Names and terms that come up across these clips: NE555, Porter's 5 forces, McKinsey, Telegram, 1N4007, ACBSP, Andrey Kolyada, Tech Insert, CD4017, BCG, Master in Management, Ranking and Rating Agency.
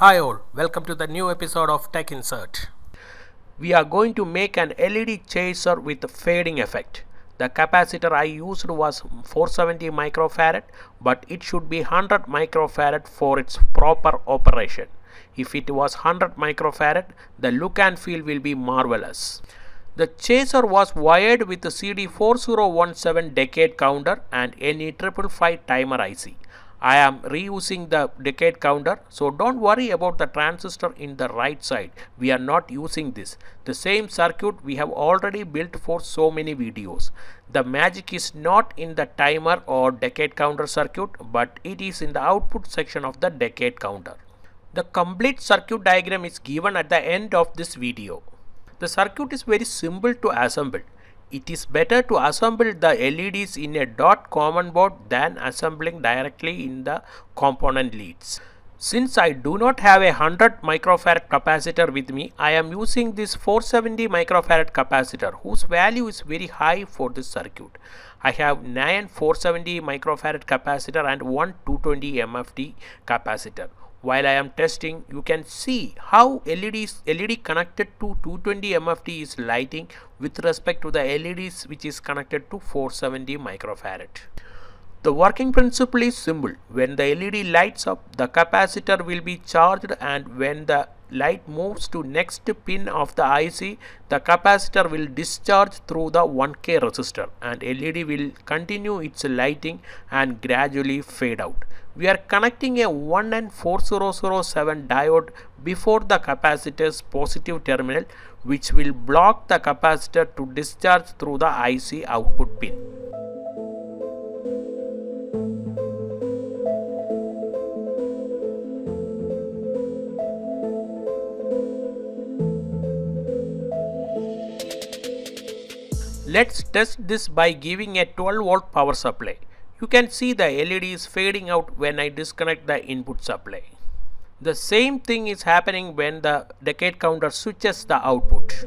Hi all, welcome to the new episode of Tech Insert. We are going to make an LED chaser with a fading effect. The capacitor I used was 470 microfarad, but it should be 100 microfarad for its proper operation. If it was 100 microfarad, the look and feel will be marvelous. The chaser was wired with a CD4017 decade counter and NE555 timer IC. I am reusing the decade counter, so don't worry about the transistor in the right side. We are not using this. The same circuit we have already built for so many videos. The magic is not in the timer or decade counter circuit, but it is in the output section of the decade counter. The complete circuit diagram is given at the end of this video. The circuit is very simple to assemble. It is better to assemble the LEDs in a dot common board than assembling directly in the component leads. Since I do not have a 100 microfarad capacitor with me, I am using this 470 microfarad capacitor whose value is very high for this circuit. I have 9 470 microfarad capacitor and 1 220 MFT capacitor. While I am testing, you can see how LED connected to 220 MFT is lighting with respect to the LEDs which is connected to 470 microfarad. The working principle is simple. When the LED lights up, the capacitor will be charged, and when the light moves to next pin of the IC, the capacitor will discharge through the 1K resistor and LED will continue its lighting and gradually fade out. We are connecting a 1N4007 diode before the capacitor's positive terminal, which will block the capacitor to discharge through the IC output pin. Let's test this by giving a 12 volt power supply. You can see the LED is fading out when I disconnect the input supply. The same thing is happening when the decade counter switches the output.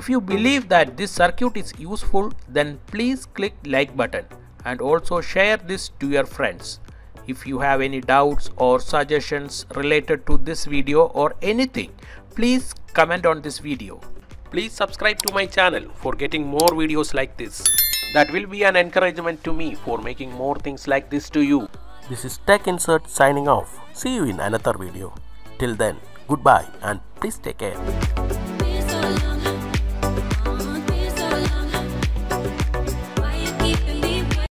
If you believe that this circuit is useful, then please click like button and also share this to your friends. If you have any doubts or suggestions related to this video or anything, please comment on this video. Please subscribe to my channel for getting more videos like this. That will be an encouragement to me for making more things like this to you. This is Tech Insert signing off. See you in another video. Till then, goodbye and please take care.